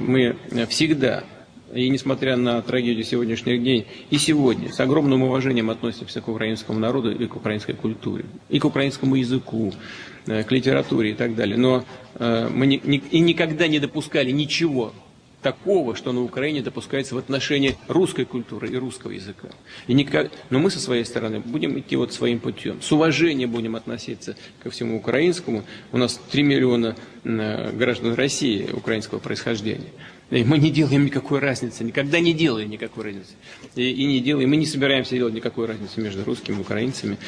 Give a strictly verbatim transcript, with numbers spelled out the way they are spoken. Мы всегда, и несмотря на трагедию сегодняшних дней, и сегодня с огромным уважением относимся к украинскому народу и к украинской культуре, и к украинскому языку, к литературе и так далее. Но мы не, не, и никогда не допускали ничего такого, что на Украине допускается в отношении русской культуры и русского языка. И никак... Но мы со своей стороны будем идти вот своим путем. С уважением будем относиться ко всему украинскому. У нас три миллиона граждан России украинского происхождения. И мы не делаем никакой разницы, никогда не делаем никакой разницы. И, и не делаем, мы не собираемся делать никакой разницы между русскими и украинцами.